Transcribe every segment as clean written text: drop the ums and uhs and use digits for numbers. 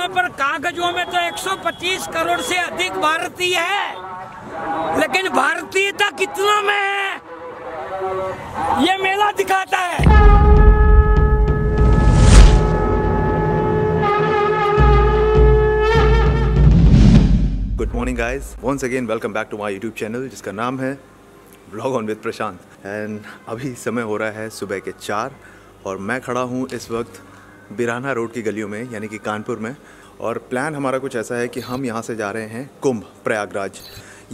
यहाँ पर कागजों में तो 125 करोड़ से अधिक भारतीय है, लेकिन भारतीयता कितनों में है ये मेला दिखाता है। Good morning guys, once again welcome back to my YouTube channel जिसका नाम है vlog on with Prashant. And अभी समय हो रहा है सुबह के 4 और मैं खड़ा हूँ इस वक्त बिराना रोड की गलियों में यानी कि कानपुर में। और प्लान हमारा कुछ ऐसा है कि हम यहाँ से जा रहे हैं कुंभ प्रयागराज।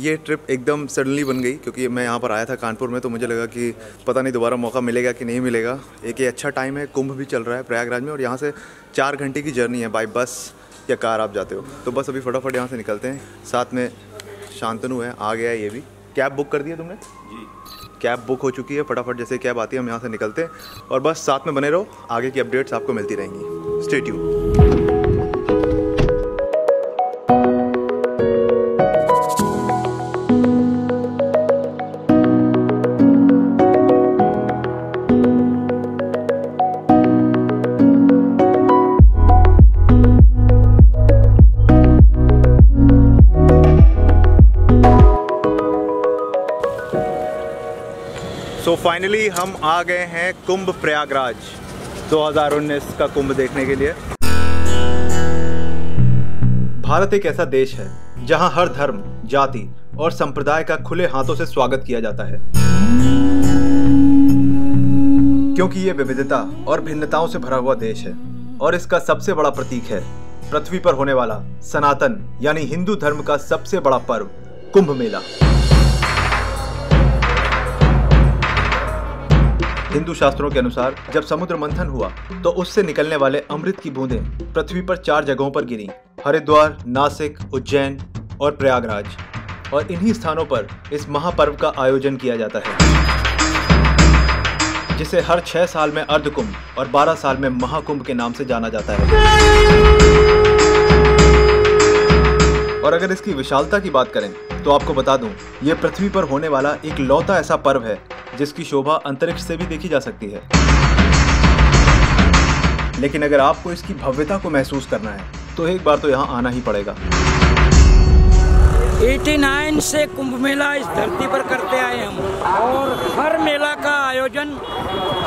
ये ट्रिप एकदम सडनली बन गई क्योंकि मैं यहाँ पर आया था कानपुर में, तो मुझे लगा कि पता नहीं दोबारा मौका मिलेगा कि नहीं मिलेगा। एक ये अच्छा टाइम है, कुंभ भी चल रहा है प्रयागराज में और यहाँ से 4 घंटे की जर्नी है बाई बस या कार आप जाते हो। तो बस अभी फटाफट यहाँ से निकलते हैं। साथ में शांतनु है, आ गया है ये भी। कैब बुक कर दिया तुमने? जी, कैब बुक हो चुकी है। फटाफट जैसे कैब आती है हम यहाँ से निकलते हैं और बस साथ में बने रहो, आगे की अपडेट्स आपको मिलती रहेंगी। Stay tuned. तो फाइनली हम आ गए हैं कुंभ प्रयागराज 2019 का कुंभ देखने के लिए। भारत एक ऐसा देश है जहां हर धर्म, जाति और संप्रदाय का खुले हाथों से स्वागत किया जाता है, क्योंकि ये विविधता और भिन्नताओं से भरा हुआ देश है। और इसका सबसे बड़ा प्रतीक है पृथ्वी पर होने वाला सनातन यानी हिंदू धर्म का सबसे बड़ा पर्व कुंभ मेला। हिंदू शास्त्रों के अनुसार जब समुद्र मंथन हुआ तो उससे निकलने वाले अमृत की बूंदें पृथ्वी पर 4 जगहों पर गिरी, हरिद्वार, नासिक, उज्जैन और प्रयागराज। और इन्हीं स्थानों पर इस महापर्व का आयोजन किया जाता है, जिसे हर 6 साल में अर्धकुंभ और 12 साल में महाकुंभ के नाम से जाना जाता है। और अगर इसकी विशालता की बात करें तो आपको बता दूं, ये पृथ्वी पर होने वाला एक लौता ऐसा पर्व है जिसकी शोभा अंतरिक्ष से भी देखी जा सकती है। लेकिन अगर आपको इसकी भव्यता को महसूस करना है तो एक बार तो यहाँ आना ही पड़ेगा। 89 से कुंभ मेला इस धरती पर करते आए हम, और हर मेला का आयोजन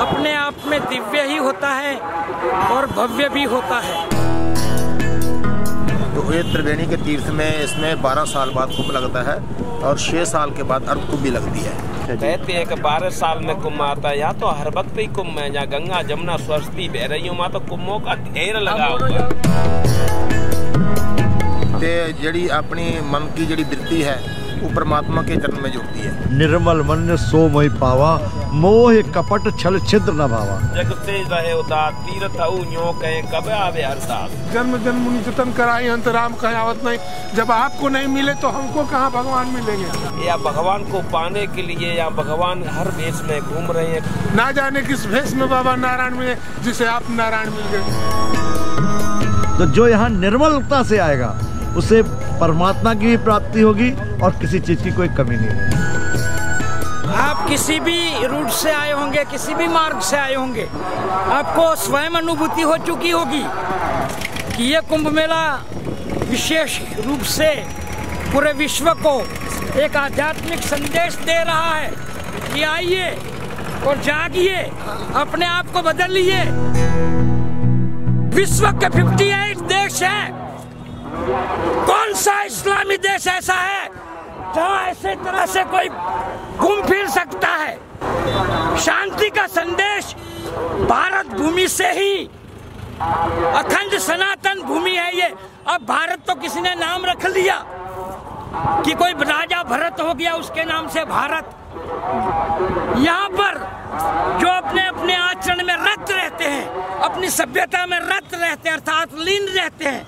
अपने आप में दिव्य ही होता है और भव्य भी होता है। तो ये त्रिवेणी के तीर्थ में इसमें 12 साल बाद कुंभ लगता है और 6 साल के बाद अर्ध कुंभ भी लगती है। कहते हैं कि 12 साल में कुंभ आता है। यहाँ तो हर वक्त ही कुंभ है, जहाँ गंगा जमुना सरस्वती बह रही हो, वहाँ तो कुंभों का ढेर लगा हुआ है। जड़ी अपनी मन की जड़ी वृत्ति है वो परमात्मा के चरण में जुड़ती है। निर्मल मन सो मोहि पावा, मोह कपट छल छिद्र न भावा। जगते रहे उदास, तीर्थ न्यो कहे कब आवे हर साल। जन्म जन्म जतन कराई अंतराम कहावत नहीं। जब आपको नहीं मिले तो हमको कहाँ भगवान मिलेंगे। या भगवान को पाने के लिए या भगवान हर भेष में घूम रहे हैं, ना जाने किस भेष में बाबा नारायण मिले, जिसे आप नारायण मिल गए। तो जो यहाँ निर्मलता से आएगा उसे परमात्मा की भी प्राप्ति होगी और किसी चीज की कोई कमी नहीं है। आप किसी भी रूट से आए होंगे, किसी भी मार्ग से आए होंगे, आपको स्वयं अनुभूति हो चुकी होगी कि ये कुंभ मेला विशेष रूप से पूरे विश्व को एक आध्यात्मिक संदेश दे रहा है कि आइए और जागिए, अपने आप को बदलिए। विश्व के 58 देश हैं। कौन सा इस्लामी देश ऐसा है जहाँ ऐसे तरह से कोई घूम फिर सकता है। शांति का संदेश भारत भूमि से ही, अखंड सनातन भूमि है ये। अब भारत तो किसी ने नाम रख लिया कि कोई राजा भरत हो गया, उसके नाम से भारत। यहाँ पर जो अपने अपने आचरण में रत रहते हैं, अपनी सभ्यता में रत रहते हैं, अर्थात लीन रहते हैं,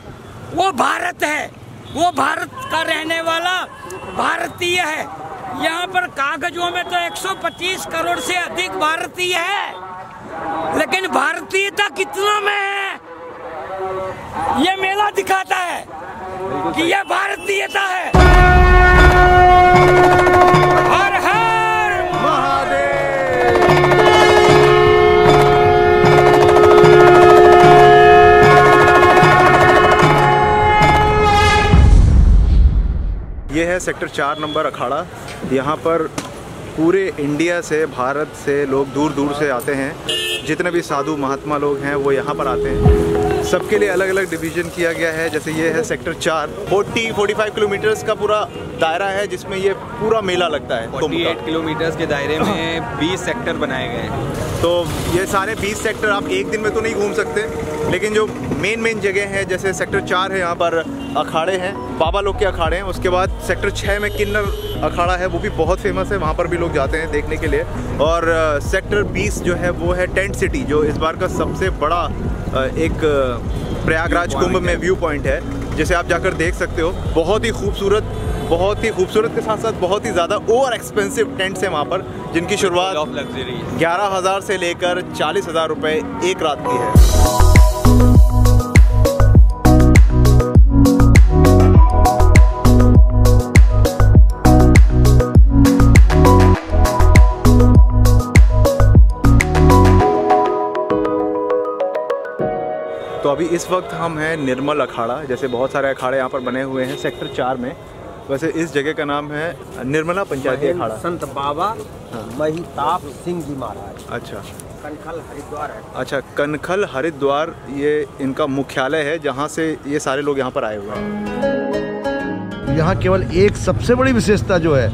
वो भारत है, वो भारत का रहने वाला भारतीय है। यहाँ पर कागजों में तो 125 करोड़ से अधिक भारतीय है, लेकिन भारतीयता कितनों में है ये मेला दिखाता है कि ये भारतीयता है। हर हर महादेव। ये है सेक्टर 4 नंबर अखाड़ा। यहाँ पर पूरे इंडिया से, भारत से लोग दूर दूर से आते हैं। जितने भी साधु महात्मा लोग हैं वो यहाँ पर आते हैं। सबके लिए अलग अलग डिवीज़न किया गया है। जैसे ये है सेक्टर 4, 40-45 किलोमीटर्स का पूरा दायरा है जिसमें ये पूरा मेला लगता है। 48 किलोमीटर्स के दायरे में 20 सेक्टर बनाए गए हैं। तो ये सारे 20 सेक्टर आप एक दिन में तो नहीं घूम सकते, लेकिन जो मेन जगह हैं, जैसे सेक्टर 4 है, यहाँ पर अखाड़े हैं, बाबा लोग के अखाड़े हैं। उसके बाद सेक्टर 6 में किन्नर अखाड़ा है, वो भी बहुत फेमस है, वहाँ पर भी लोग जाते हैं देखने के लिए। और सेक्टर 20 जो है वो है टेंट सिटी, जो इस बार का सबसे बड़ा एक प्रयागराज कुंभ में व्यू पॉइंट है, जिसे आप जाकर देख सकते हो। बहुत ही खूबसूरत के साथ साथ बहुत ही ज़्यादा ओवर एक्सपेंसिव टेंट्स हैं वहाँ पर, जिनकी शुरुआत 11,000 से लेकर 40,000 रुपये एक रात की है। तो अभी इस वक्त हम हैं निर्मल अखाड़ा। जैसे बहुत सारे अखाड़े यहाँ पर बने हुए हैं सेक्टर 4 में, वैसे इस जगह का नाम है निर्मला पंचायती अखाड़ा। संत बाबा महिताप सिंह जी महाराज। अच्छा, कनखल हरिद्वार है। अच्छा, कनखल हरिद्वार ये इनका मुख्यालय है, जहाँ से ये सारे लोग यहाँ पर आए हुए हैं। यहाँ केवल एक सबसे बड़ी विशेषता जो है,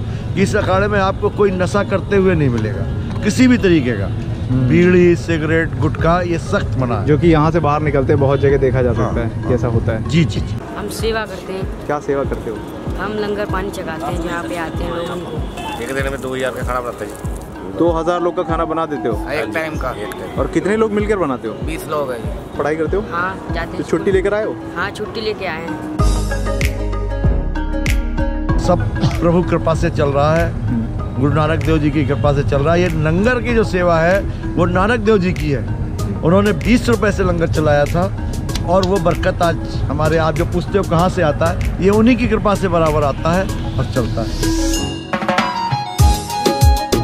इस अखाड़े में आपको कोई नशा करते हुए नहीं मिलेगा, किसी भी तरीके का। बीड़ी, सिगरेट, गुटखा ये सख्त मना है, जो कि यहाँ से बाहर निकलते हैं बहुत जगह देखा जा सकता है कैसा होता है। जी जी जी, हम सेवा करते हैं। क्या सेवा करते हो? हम लंगर पानी चढ़ाते हैं जहाँ पे आते हैं लोग। एक दिन में 2000 का खाना बनाते हैं। 2000 लोग का खाना बना देते हो एक टाइम का? और कितने लोग मिलकर बनाते हो? 20 लोग है। पढ़ाई करते हो? हाँ, जाते हैं। छुट्टी लेकर आए हो? हाँ, छुट्टी लेके आए हैं। सब प्रभु कृपा से चल रहा है, गुरु नानक देव जी की कृपा से चल रहा है। ये लंगर की जो सेवा है वो नानक देव जी की है। उन्होंने 20 रुपए से लंगर चलाया था, और वो बरकत आज हमारे, आप जो पूछते हो कहाँ से आता है, ये उन्हीं की कृपा से बराबर आता है और चलता है।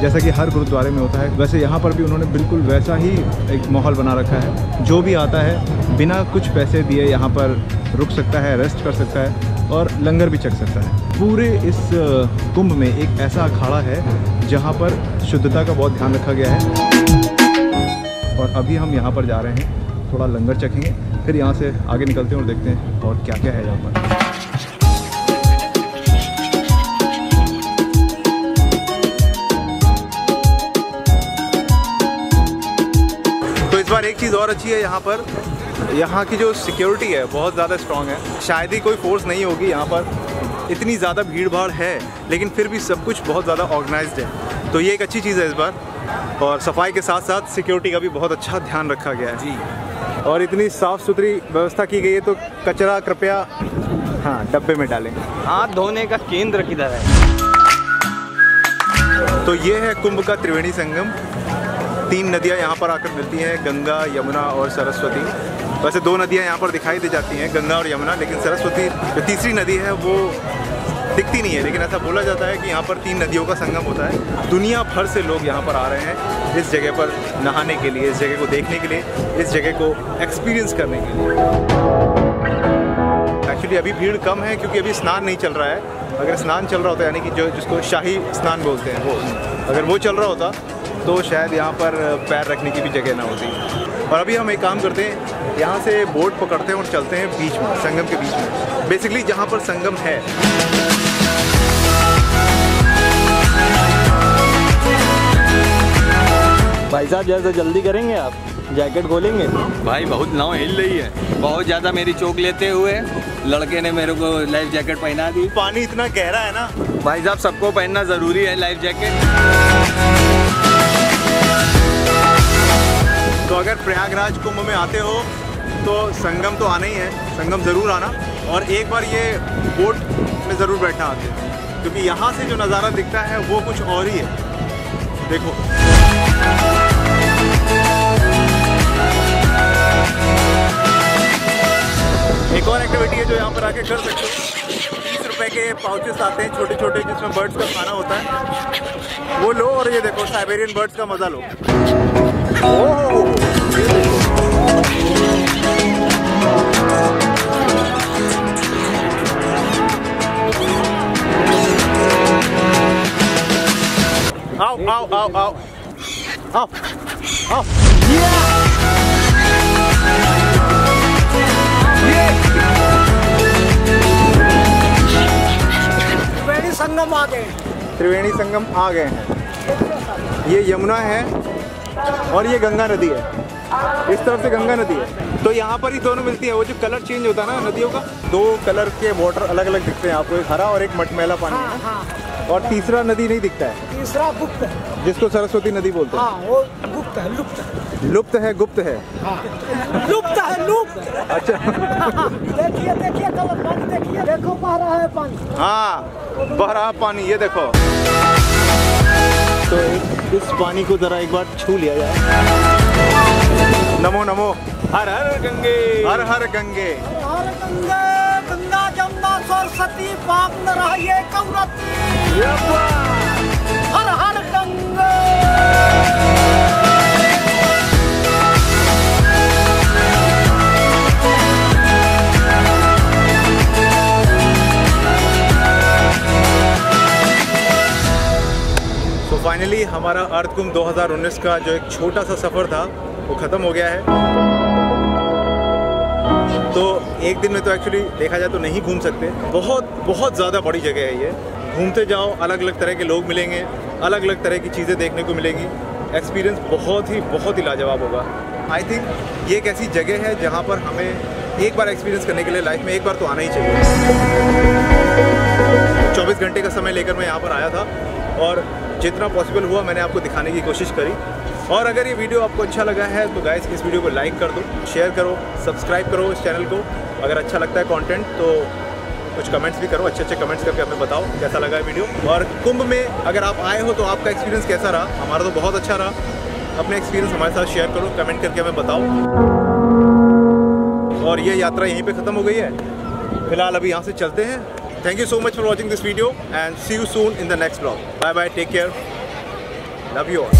जैसा कि हर गुरुद्वारे में होता है, वैसे यहाँ पर भी उन्होंने बिल्कुल वैसा ही एक माहौल बना रखा है। जो भी आता है बिना कुछ पैसे दिए यहाँ पर रुक सकता है, रेस्ट कर सकता है और लंगर भी चख सकता है। पूरे इस कुंभ में एक ऐसा अखाड़ा है जहाँ पर शुद्धता का बहुत ध्यान रखा गया है। और अभी हम यहाँ पर जा रहे हैं, थोड़ा लंगर चखेंगे, फिर यहाँ से आगे निकलते हैं और देखते हैं और क्या क्या है यहाँ पर। तो इस बार एक चीज़ और अच्छी है यहाँ पर, यहाँ की जो सिक्योरिटी है बहुत ज़्यादा स्ट्रॉन्ग है। शायद ही कोई फोर्स नहीं होगी यहाँ पर, इतनी ज़्यादा भीड़ भाड़ है, लेकिन फिर भी सब कुछ बहुत ज़्यादा ऑर्गेनाइज्ड है। तो ये एक अच्छी चीज़ है इस बार। और सफाई के साथ साथ सिक्योरिटी का भी बहुत अच्छा ध्यान रखा गया है। जी, और इतनी साफ़ सुथरी व्यवस्था की गई है। तो कचरा कृपया हाँ डब्बे में डालें। हाथ धोने का केंद्र किधर है? तो ये है कुंभ का त्रिवेणी संगम। 3 नदियाँ यहाँ पर आकर मिलती हैं, गंगा, यमुना और सरस्वती। वैसे 2 नदियाँ यहाँ पर दिखाई दे जाती हैं, गंगा और यमुना, लेकिन सरस्वती जो तीसरी नदी है वो दिखती नहीं है। लेकिन ऐसा बोला जाता है कि यहाँ पर 3 नदियों का संगम होता है। दुनिया भर से लोग यहाँ पर आ रहे हैं इस जगह पर नहाने के लिए, इस जगह को देखने के लिए, इस जगह को एक्सपीरियंस करने के लिए। एक्चुअली अभी भीड़ कम है क्योंकि अभी स्नान नहीं चल रहा है। अगर स्नान चल रहा होता, यानी कि जो जिसको शाही स्नान बोलते हैं, वो अगर वो चल रहा होता तो शायद यहाँ पर पैर रखने की भी जगह ना होती। और अभी हम एक काम करते हैं, यहाँ से बोट पकड़ते हैं और चलते हैं बीच में, संगम के बीच में, बेसिकली जहाँ पर संगम है। भाई साहब जरा जल्दी करेंगे आप, जैकेट खोलेंगे? भाई बहुत नाव हिल रही है, बहुत ज़्यादा मेरी चोक लेते हुए लड़के ने मेरे को लाइफ जैकेट पहना दी। पानी इतना गहरा है ना भाई साहब, सबको पहनना ज़रूरी है लाइफ जैकेट। तो अगर प्रयागराज कुंभ में आते हो तो संगम तो आना ही है, संगम ज़रूर आना। और एक बार ये बोट में ज़रूर बैठना आते हैं, क्योंकि यहाँ से जो नज़ारा दिखता है वो कुछ और ही है। देखो, एक और एक्टिविटी है जो यहाँ पर आके कर सकते हो। 30 रुपए के पाउचेस आते हैं छोटे छोटे, जिसमें बर्ड्स का खाना होता है, वो लो। और ये देखो, साइबेरियन बर्ड्स का मज़ा लो। Oh! आओ आओ त्रिवेणी संगम आ गए। त्रिवेणी संगम आ गए हैं। ये यमुना है और ये गंगा नदी है। इस तरफ से गंगा नदी है। तो यहाँ पर ही दोनों मिलती है। वो जो कलर चेंज होता है ना नदियों का, दो कलर के वाटर अलग अलग दिखते हैं आपको, एक हरा और एक मटमैला पानी। हाँ, हाँ। और तीसरा नदी नहीं दिखता है, तीसरा गुप्त है जिसको सरस्वती नदी बोलते हैं। हाँ, वो गुप्त है, लुप्त है। लुप्त है, गुप्त है, लुप्त है, लुप्त। अच्छा देखिए देखिए कलर पानी, देखिए देखो बह रहा है पानी। हाँ बह रहा पानी, ये देखो। तो इस पानी को जरा एक बार छू लिया जाए। नमो नमो हर हर गंगे, हर हर गंगे, हर गंगे। गंगा जमुना सरस्वती पाप न रहिए कवरती। हर हर गंगे। फाइनली हमारा अर्थ कुंभ 2019 का जो एक छोटा सा सफ़र था वो ख़त्म हो गया है। तो एक दिन में तो एक्चुअली देखा जाए तो नहीं घूम सकते, बहुत ज़्यादा बड़ी जगह है ये। घूमते जाओ, अलग अलग तरह के लोग मिलेंगे, अलग अलग तरह की चीज़ें देखने को मिलेंगी। एक्सपीरियंस बहुत ही लाजवाब होगा। आई थिंक ये एक ऐसी जगह है जहाँ पर हमें एक बार एक्सपीरियंस करने के लिए लाइफ में एक बार तो आना ही चाहिए। 24 घंटे का समय लेकर मैं यहाँ पर आया था और जितना पॉसिबल हुआ मैंने आपको दिखाने की कोशिश करी। और अगर ये वीडियो आपको अच्छा लगा है तो गाइस इस वीडियो को लाइक कर दो, शेयर करो, सब्सक्राइब करो इस चैनल को। अगर अच्छा लगता है कंटेंट तो कुछ कमेंट्स भी करो, अच्छे अच्छे कमेंट्स करके हमें बताओ कैसा लगा है वीडियो। और कुंभ में अगर आप आए हो तो आपका एक्सपीरियंस कैसा रहा? हमारा तो बहुत अच्छा रहा। अपने एक्सपीरियंस हमारे साथ शेयर करो, कमेंट करके हमें बताओ। और ये यात्रा यहीं पर ख़त्म हो गई है। फिलहाल अभी यहाँ से चलते हैं। Thank you so much for watching this video and see you soon in the next vlog. Bye bye, take care, love you all.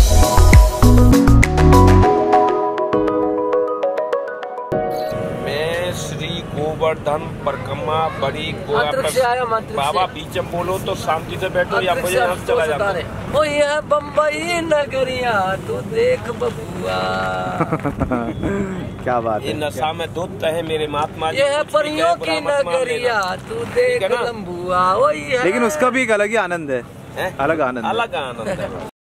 मैं श्री गोवर्धन परिक्रमा बड़ी गोवा पर बाबा बीच में बोलो तो शांति से बैठो या मुझे हम चला जाता है। ओ ये है बम्बई नगरिया तू देख बबुआ। क्या बात है, ये नशा में धुत है मेरे महात्मा जी। यह परियों की नगरिया तू देख लंबुआ। लेकिन उसका भी एक अलग ही आनंद है, अलग आनंद है।